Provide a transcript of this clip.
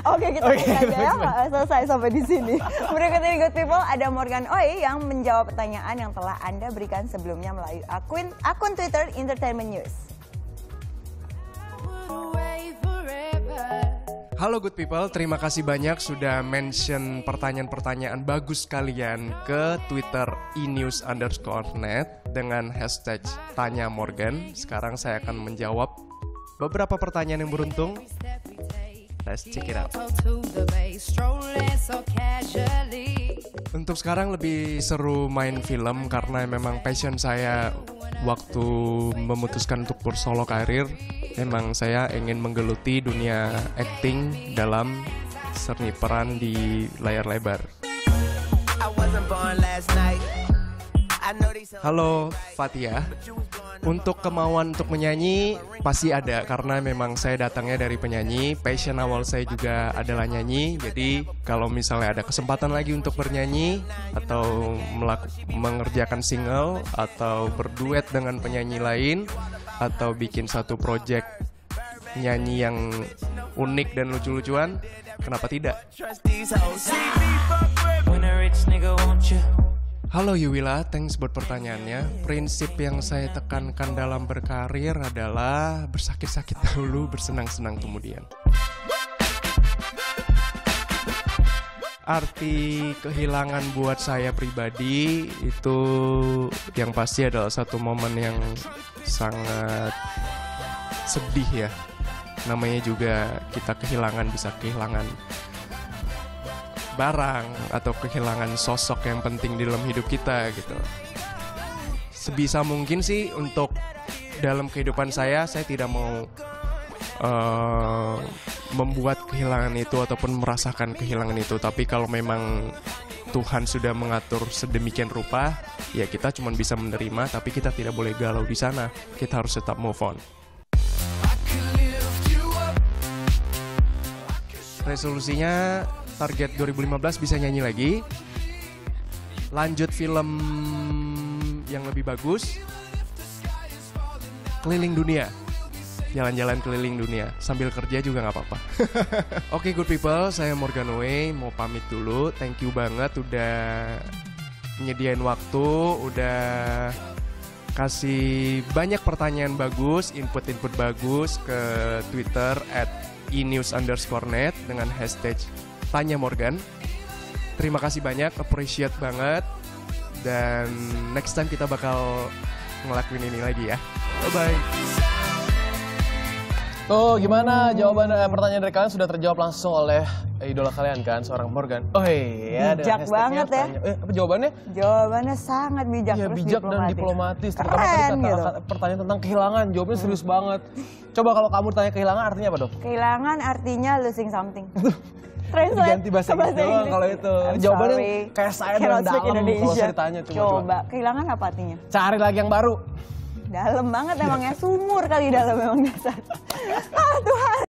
Oke, kita aja selesai sampai di sini. Berikut ini Good People ada Morgan Oey yang menjawab pertanyaan yang telah Anda berikan sebelumnya melalui akun Twitter Entertainment News. Halo Good People, terima kasih banyak sudah mention pertanyaan-pertanyaan bagus kalian ke Twitter enews_net dengan hashtag Tanya Morgan. Sekarang saya akan menjawab beberapa pertanyaan yang beruntung. Let's check it out. Untuk sekarang lebih seru main film karena memang passion saya waktu memutuskan untuk bersolo karir. Emang saya ingin menggeluti dunia acting dalam seni peran di layar lebar. Halo Fatia, untuk kemauan untuk menyanyi pasti ada karena memang saya datangnya dari penyanyi. Passion awal saya juga adalah nyanyi. Jadi kalau misalnya ada kesempatan lagi untuk bernyanyi atau mengerjakan single atau berduet dengan penyanyi lain, atau bikin satu project nyanyi yang unik dan lucu-lucuan, kenapa tidak? Halo Yuwila, thanks buat pertanyaannya. Prinsip yang saya tekankan dalam berkarir adalah bersakit-sakit dahulu, bersenang-senang kemudian. Arti kehilangan buat saya pribadi itu yang pasti adalah satu momen yang sangat sedih ya. Namanya juga kita kehilangan, bisa kehilangan barang atau kehilangan sosok yang penting di dalam hidup kita gitu. Sebisa mungkin sih untuk dalam kehidupan saya tidak mau membuat kehilangan itu ataupun merasakan kehilangan itu. Tapi kalau memang Tuhan sudah mengatur sedemikian rupa, ya kita cuma bisa menerima, tapi kita tidak boleh galau di sana. Kita harus tetap move on. Resolusinya target 2015 bisa nyanyi lagi, lanjut film yang lebih bagus, keliling dunia. Jalan-jalan keliling dunia, sambil kerja juga nggak apa-apa. Oke, Good People, saya Morgan Oey, mau pamit dulu. Thank you banget udah nyediain waktu, udah kasih banyak pertanyaan bagus, input-input bagus ke Twitter @enews_net dengan hashtag Tanya Morgan. Terima kasih banyak, appreciate banget. Dan next time kita bakal ngelakuin ini lagi ya. Bye-bye. Tuh, gimana jawaban pertanyaan dari kalian sudah terjawab langsung oleh idola kalian kan, seorang Morgan. Oh iya, bijak banget ya. Apa jawabannya? Jawabannya sangat bijak, ya, terus bijak dan diplomatis. Keren, terutama tadi kata, gitu. Pertanyaan tentang kehilangan, jawabannya serius banget. Coba kalau kamu tanya kehilangan artinya apa dong? Kehilangan artinya losing something. Translate ganti bahasa Inggris kalau itu. Jawabannya kayak saya dan dalam kalau saya ditanya. Coba, kehilangan apa artinya? Cari lagi yang baru. Dalam banget emangnya, sumur kali dalam memang dasar. Ah Tuhan.